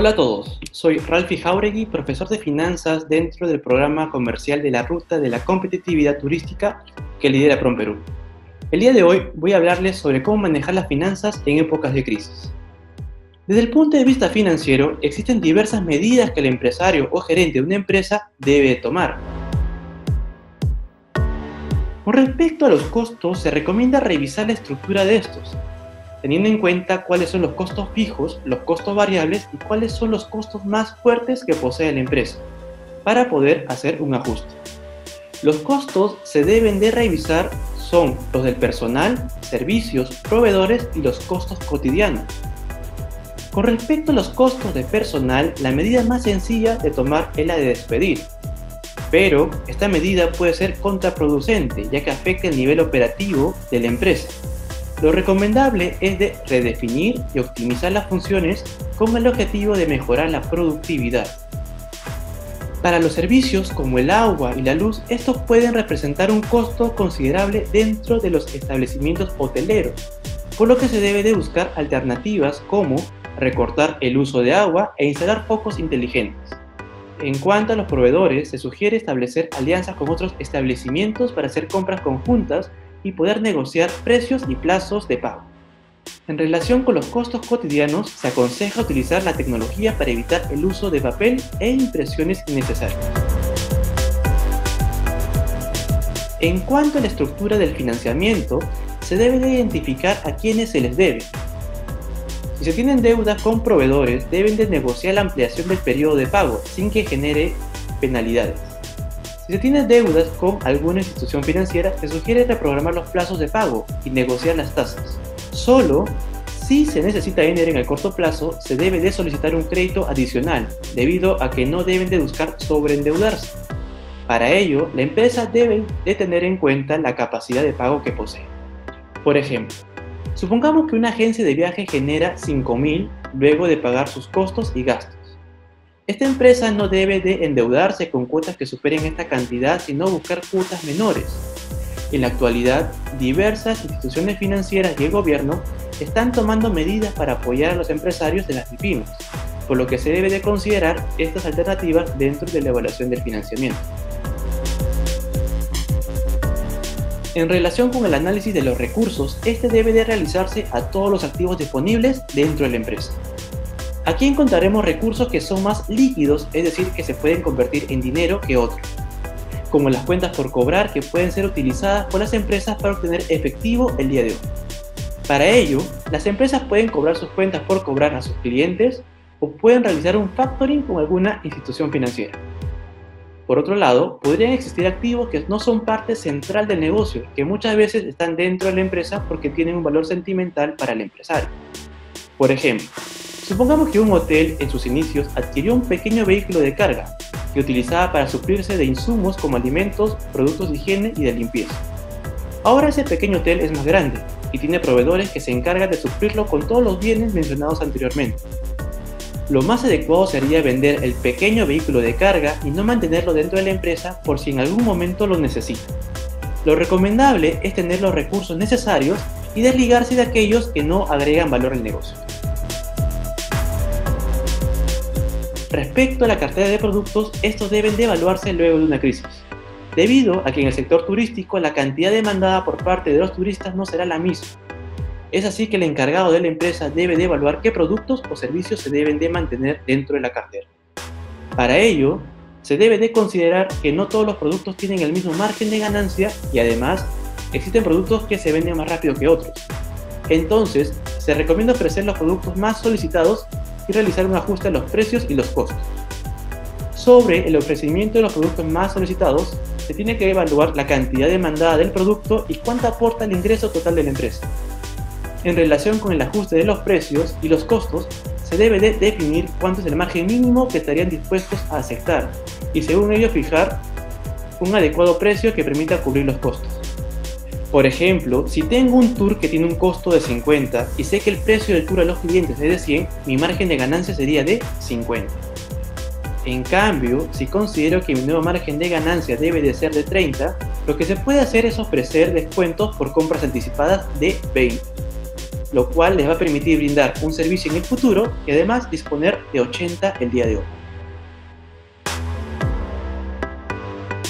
Hola a todos, soy Ralphi Jauregui, profesor de finanzas dentro del Programa Comercial de la Ruta de la Competitividad Turística que lidera Promperú. El día de hoy voy a hablarles sobre cómo manejar las finanzas en épocas de crisis. Desde el punto de vista financiero, existen diversas medidas que el empresario o gerente de una empresa debe tomar. Con respecto a los costos, se recomienda revisar la estructura de estos, teniendo en cuenta cuáles son los costos fijos, los costos variables y cuáles son los costos más fuertes que posee la empresa, para poder hacer un ajuste. Los costos se deben de revisar son los del personal, servicios, proveedores y los costos cotidianos. Con respecto a los costos de personal, la medida más sencilla de tomar es la de despedir, pero esta medida puede ser contraproducente ya que afecta el nivel operativo de la empresa. Lo recomendable es de redefinir y optimizar las funciones con el objetivo de mejorar la productividad. Para los servicios como el agua y la luz, estos pueden representar un costo considerable dentro de los establecimientos hoteleros, por lo que se debe de buscar alternativas como recortar el uso de agua e instalar focos inteligentes. En cuanto a los proveedores, se sugiere establecer alianzas con otros establecimientos para hacer compras conjuntas y poder negociar precios y plazos de pago. En relación con los costos cotidianos, se aconseja utilizar la tecnología para evitar el uso de papel e impresiones innecesarias. En cuanto a la estructura del financiamiento, se debe de identificar a quiénes se les debe. Si se tienen deudas con proveedores, deben de negociar la ampliación del periodo de pago sin que genere penalidades. Si se tiene deudas con alguna institución financiera, se sugiere reprogramar los plazos de pago y negociar las tasas. Solo si se necesita dinero en el corto plazo, se debe de solicitar un crédito adicional, debido a que no deben de buscar sobreendeudarse. Para ello, la empresa debe de tener en cuenta la capacidad de pago que posee. Por ejemplo, supongamos que una agencia de viaje genera 5.000 luego de pagar sus costos y gastos. Esta empresa no debe de endeudarse con cuotas que superen esta cantidad, sino buscar cuotas menores. En la actualidad, diversas instituciones financieras y el gobierno están tomando medidas para apoyar a los empresarios de las MIPYMES, por lo que se debe de considerar estas alternativas dentro de la evaluación del financiamiento. En relación con el análisis de los recursos, este debe de realizarse a todos los activos disponibles dentro de la empresa. Aquí encontraremos recursos que son más líquidos, es decir, que se pueden convertir en dinero que otros, como las cuentas por cobrar que pueden ser utilizadas por las empresas para obtener efectivo el día de hoy. Para ello, las empresas pueden cobrar sus cuentas por cobrar a sus clientes o pueden realizar un factoring con alguna institución financiera. Por otro lado, podrían existir activos que no son parte central del negocio, que muchas veces están dentro de la empresa porque tienen un valor sentimental para el empresario. Por ejemplo, supongamos que un hotel en sus inicios adquirió un pequeño vehículo de carga que utilizaba para suplirse de insumos como alimentos, productos de higiene y de limpieza. Ahora ese pequeño hotel es más grande y tiene proveedores que se encargan de suplirlo con todos los bienes mencionados anteriormente. Lo más adecuado sería vender el pequeño vehículo de carga y no mantenerlo dentro de la empresa por si en algún momento lo necesita. Lo recomendable es tener los recursos necesarios y desligarse de aquellos que no agregan valor al negocio. Respecto a la cartera de productos, estos deben de evaluarse luego de una crisis, debido a que en el sector turístico la cantidad demandada por parte de los turistas no será la misma. Es así que el encargado de la empresa debe de evaluar qué productos o servicios se deben de mantener dentro de la cartera. Para ello, se debe de considerar que no todos los productos tienen el mismo margen de ganancia y además existen productos que se venden más rápido que otros. Entonces, se recomienda ofrecer los productos más solicitados y realizar un ajuste a los precios y los costos. Sobre el ofrecimiento de los productos más solicitados, se tiene que evaluar la cantidad demandada del producto y cuánto aporta el ingreso total de la empresa. En relación con el ajuste de los precios y los costos, se debe de definir cuánto es el margen mínimo que estarían dispuestos a aceptar y según ello fijar un adecuado precio que permita cubrir los costos. Por ejemplo, si tengo un tour que tiene un costo de 50 y sé que el precio del tour a los clientes es de 100, mi margen de ganancia sería de 50. En cambio, si considero que mi nuevo margen de ganancia debe de ser de 30, lo que se puede hacer es ofrecer descuentos por compras anticipadas de 20. lo cual les va a permitir brindar un servicio en el futuro y además disponer de 80 el día de hoy.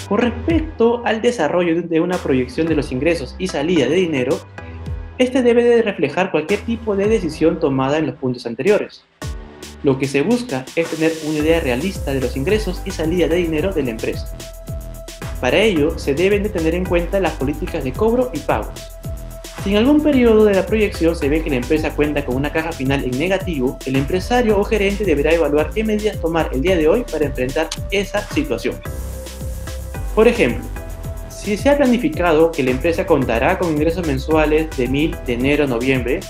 Con respecto al desarrollo de una proyección de los ingresos y salida de dinero, este debe de reflejar cualquier tipo de decisión tomada en los puntos anteriores. Lo que se busca es tener una idea realista de los ingresos y salida de dinero de la empresa. Para ello, se deben de tener en cuenta las políticas de cobro y pagos. Si en algún periodo de la proyección se ve que la empresa cuenta con una caja final en negativo, el empresario o gerente deberá evaluar qué medidas tomar el día de hoy para enfrentar esa situación. Por ejemplo, si se ha planificado que la empresa contará con ingresos mensuales de 1.000 de enero a noviembre,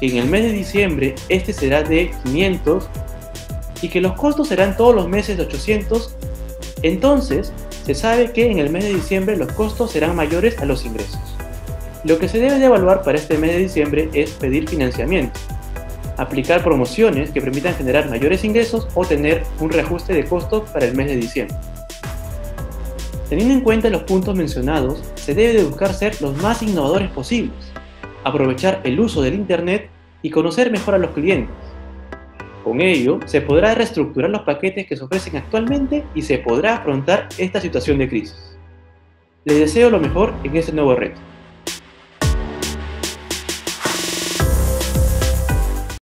que en el mes de diciembre este será de 500 y que los costos serán todos los meses de 800, entonces se sabe que en el mes de diciembre los costos serán mayores a los ingresos. Lo que se debe de evaluar para este mes de diciembre es pedir financiamiento, aplicar promociones que permitan generar mayores ingresos o tener un reajuste de costos para el mes de diciembre. Teniendo en cuenta los puntos mencionados, se debe de buscar ser los más innovadores posibles, aprovechar el uso del Internet y conocer mejor a los clientes. Con ello, se podrá reestructurar los paquetes que se ofrecen actualmente y se podrá afrontar esta situación de crisis. Les deseo lo mejor en este nuevo reto.